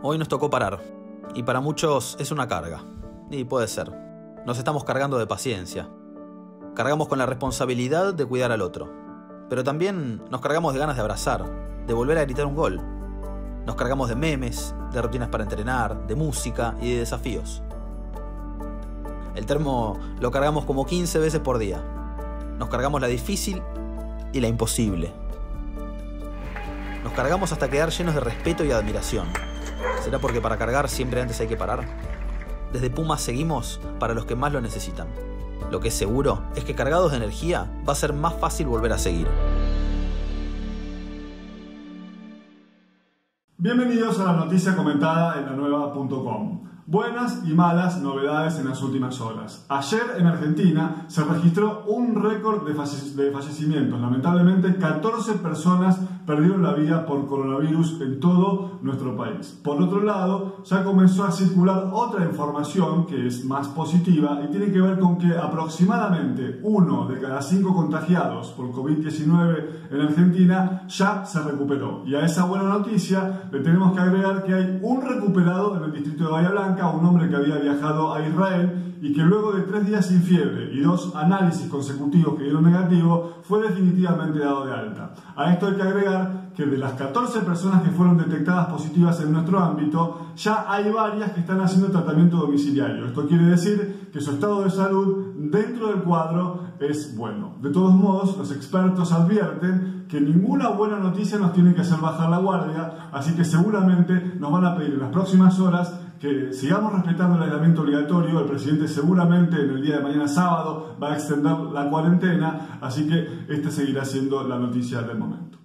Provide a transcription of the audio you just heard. Hoy nos tocó parar, y para muchos es una carga, y puede ser. Nos estamos cargando de paciencia. Cargamos con la responsabilidad de cuidar al otro, pero también nos cargamos de ganas de abrazar, de volver a gritar un gol. Nos cargamos de memes, de rutinas para entrenar, de música y de desafíos. El termo lo cargamos como 15 veces por día. Nos cargamos la difícil y la imposible. Nos cargamos hasta quedar llenos de respeto y admiración. ¿Será porque para cargar siempre antes hay que parar? Desde Pumas seguimos para los que más lo necesitan. Lo que es seguro es que cargados de energía va a ser más fácil volver a seguir. Bienvenidos a la noticia comentada en lanueva.com. Buenas y malas novedades en las últimas horas. Ayer en Argentina se registró un récord de fallecimientos. Lamentablemente 14 personas perdieron la vida por coronavirus en todo nuestro país. Por otro lado, ya comenzó a circular otra información que es más positiva y tiene que ver con que aproximadamente 1 de cada 5 contagiados por COVID-19 en Argentina ya se recuperó. Y a esa buena noticia le tenemos que agregar que hay un recuperado en el distrito de Bahía Blanca, un hombre que había viajado a Israel y que luego de 3 días sin fiebre y 2 análisis consecutivos que dieron negativo, fue definitivamente dado de alta. A esto hay que agregar que de las 14 personas que fueron detectadas positivas en nuestro ámbito, ya hay varias que están haciendo tratamiento domiciliario. Esto quiere decir que su estado de salud dentro del cuadro es bueno. De todos modos, los expertos advierten que ninguna buena noticia nos tiene que hacer bajar la guardia, así que seguramente nos van a pedir en las próximas horas que sigamos respetando el aislamiento obligatorio. El presidente seguramente en el día de mañana sábado va a extender la cuarentena, así que esta seguirá siendo la noticia del momento.